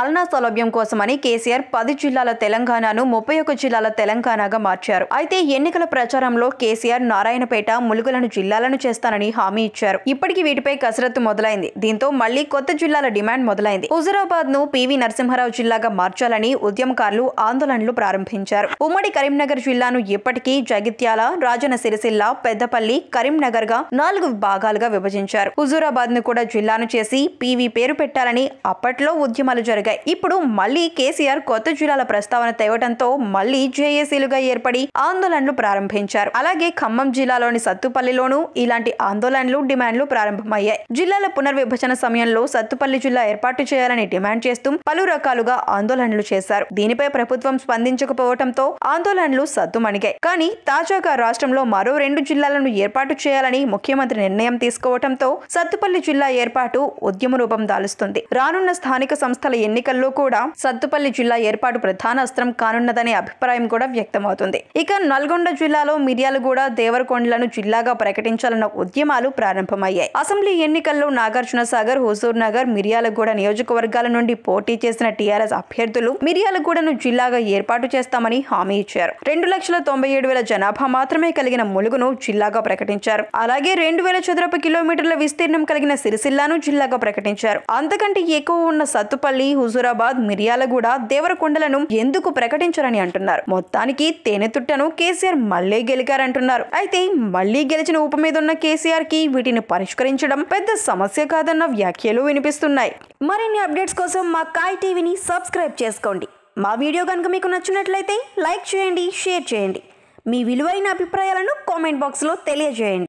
పాలనా సౌలభ్యం కోసమని కేసీఆర్ 10 జిల్లాల తెలంగాణను 31 జిల్లాల తెలంగాణగా మార్చారు. అయితే ఎన్నికల ప్రచారంలో కేసీఆర్ నారాయణపేట, ములుగులను జిల్లాలను చేస్తానని హామీ ఇచ్చారు. ఇప్పటికి వీటిపై కసరత్తు మొదలైంది. దీంతో మళ్లీ కొత్త జిల్లాల డిమాండ్ మొదలైంది. హుజూరాబాద్ను పివి నరసింహారావు జిల్లాగా మార్చాలని ఉద్యమకారులు ఆందోళనలు ప్రారంభించారు. ఉమ్మడి కరీంనగర్ జిల్లాను ఇప్పటికీ జగిత్యాల, రాజన్న సిరిసిల్ల, పెద్దపల్లి, కరీంనగర్ గా 4 భాగాలుగా విభజించారు. హుజూరాబాద్ను కూడా జిల్లాను చేసి పివి పేరు పెట్టాలని అప్పట్లో ఉద్యమాలు జరిగాయి. ఇప్పుడు మళ్లీ కేసీఆర్ కొత్త జిల్లాల ప్రస్తావన తేవడంతో మళ్లీ జేఏసీలుగా ఏర్పడి ఆందోళనలు ప్రారంభించారు. అలాగే ఖమ్మం జిల్లాలోని సత్తుపల్లిలోనూ ఇలాంటి ఆందోళనలు, డిమాండ్లు ప్రారంభమయ్యాయి. జిల్లాల పునర్విభజన సమయంలో సత్తుపల్లి జిల్లా ఏర్పాటు చేయాలని డిమాండ్ చేస్తూ పలు రకాలుగా ఆందోళనలు చేశారు. దీనిపై ప్రభుత్వం స్పందించకపోవడంతో ఆందోళనలు సద్దుమణిగాయి. కానీ తాజాగా రాష్ట్రంలో మరో 2 జిల్లాలను ఏర్పాటు చేయాలని ముఖ్యమంత్రి నిర్ణయం తీసుకోవడంతో సత్తుపల్లి జిల్లా ఏర్పాటు ఉద్యమ రూపం దాలుస్తుంది. రానున్న స్థానిక సంస్థల ఎన్నికల్లో కూడా సత్తుపల్లి జిల్లా ఏర్పాటు ప్రధాన అస్త్రం కానున్నదనే అభిప్రాయం కూడా వ్యక్తమవుతుంది. ఇక నల్గొండ జిల్లాలో మిర్యాలగూడ, దేవరకొండలను జిల్లాగా ప్రకటించాలన్న ఉద్యమాలు ప్రారంభమయ్యాయి. అసెంబ్లీ ఎన్నికల్లో నాగార్జున సాగర్, హుజూర్ నగర్, మిర్యాలగూడ నియోజకవర్గాల నుండి పోటీ చేసిన టీఆర్ఎస్ అభ్యర్థులు మిర్యాలగూడను జిల్లాగా ఏర్పాటు చేస్తామని హామీ ఇచ్చారు. 2,97,000 జనాభా మాత్రమే కలిగిన ములుగును జిల్లాగా ప్రకటించారు. అలాగే 2,000 చదరపు కిలోమీటర్ల విస్తీర్ణం కలిగిన సిరిసిల్లాను జిల్లాగా ప్రకటించారు. అంతకంటే ఎక్కువ ఉన్న సత్తుపల్లి, హుజూరాబాద్, మిర్యాలగూడ, దేవరకొండలను ఎందుకు ప్రకటించరని అంటున్నారు. మొత్తానికి తేనెతుట్టను కేసీఆర్ మళ్లీ గెలికారంటున్నారు. అయితే మళ్లీ గెలిచిన ఉప మీద ఉన్న కేసీఆర్ కి వీటిని పరిష్కరించడం పెద్ద సమస్య కాదన్న వ్యాఖ్యలు వినిపిస్తున్నాయి. మరిన్ని అప్డేట్స్ కోసం మా కాయ్ టీవీని సబ్స్క్రైబ్ చేసుకోండి. మా వీడియో కనుక మీకు నచ్చినట్లయితే లైక్ చేయండి, షేర్ చేయండి. మీ విలువైన అభిప్రాయాలను కామెంట్ బాక్స్లో తెలియజేయండి.